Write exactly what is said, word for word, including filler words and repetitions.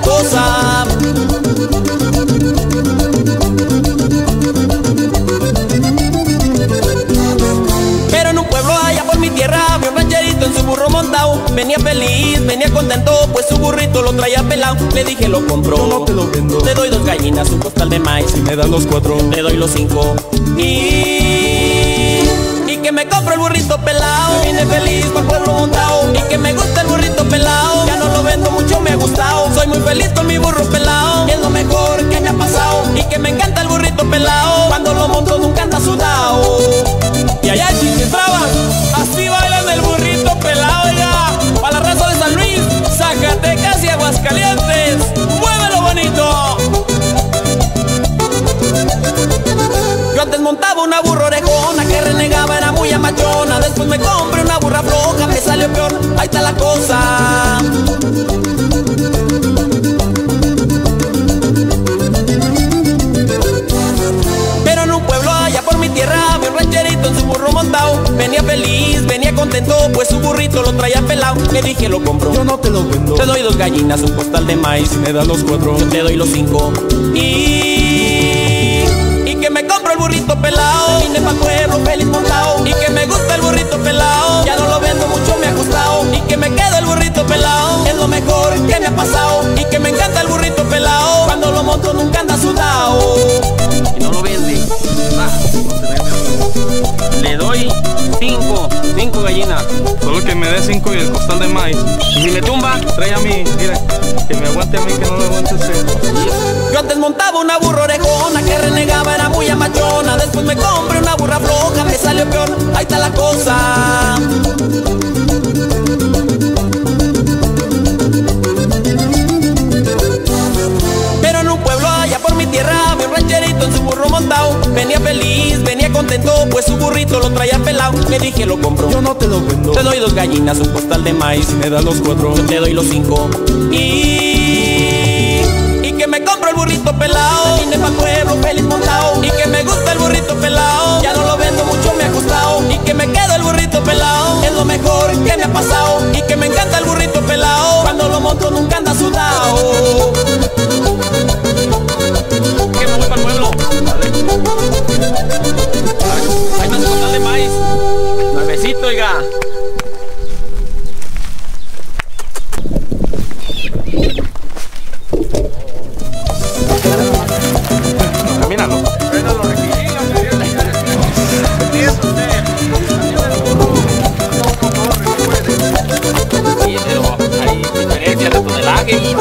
la cosa. Pero en un pueblo allá por mi tierra había un rancherito en su burro montado. Venía feliz, venía contento, pues su burrito lo traía pelado. Le dije lo compro, yo no te lo vendo. Te doy dos gallinas, un costal de maíz. Si me dan los cuatro, te doy los cinco. Y... y que me compro el burrito pelao. Me vine feliz por pueblo montao. Y que me gusta el burrito pelao. Ya no lo vendo mucho, me ha gustado. Soy muy feliz con mi burro pelao. Es lo mejor que me ha pasado. Y que me encanta el burrito pelao. Cuando lo monto nunca anda sudao. Y allá en Chichistraba, así bailan el burrito pelao, ya. Para la raza de San Luis, Zacatecas y Aguascalientes. ¡Muévelo bonito! Yo antes montaba una burro orejona que renegaba, era muy amachona. Después me compré una burra floja, me salió peor, ahí está la cosa. Pero en un pueblo allá por mi tierra había un rancherito en su burro montao. Venía feliz, venía contento, pues su burrito lo traía pelao. Le dije lo compro, yo no te lo vendo. Te doy dos gallinas, un costal de maíz. Si me das los cuatro, yo te doy los cinco. Y... y que me compro el burrito pelao. Vine pa' pueblo feliz montao. Y que me gusta el burrito pelao. Ya no lo vendo mucho, me ha gustado. Y que me quedo el burrito pelao. Es lo mejor que me ha pasado. Y que me encanta el burrito pelao. Cuando lo monto nunca anda sudao. Y no lo vende. Le doy cinco, cinco gallinas. Solo que me dé cinco y el costal de maíz. Y si le tumba, trae a mí, mira. Que me aguante a mí, que no lo aguante usted. Yo antes montaba una burra orejona que renegaba, era muy amachona. Después me compré una burra floja, me salió peor, ahí está la cosa. Pero en un pueblo allá por mi tierra había un rancherito en su burro montao. Venía feliz, venía contento, pues su burrito lo traía pelao. Le dije lo compro, yo no te lo vendo. Te doy dos gallinas, un costal de maíz. Si me das los cuatro, yo te doy los cinco. Y... y que me compro el burrito pelao. Vine pa' pueblo feliz montao. Y que me gusta el burrito pelao. Ya no lo vendo mucho, me ha gustado. Y que me quedo el burrito pelao. Es lo mejor que me ha pasado. Y que me encanta el burrito pelao. Cuando lo monto nunca anda sudao. Que me voy pa'l pueblo. Hay más costal de maíz. Nuevecito, oiga. Camínalo. Y pero hay diferencias de tonelaje.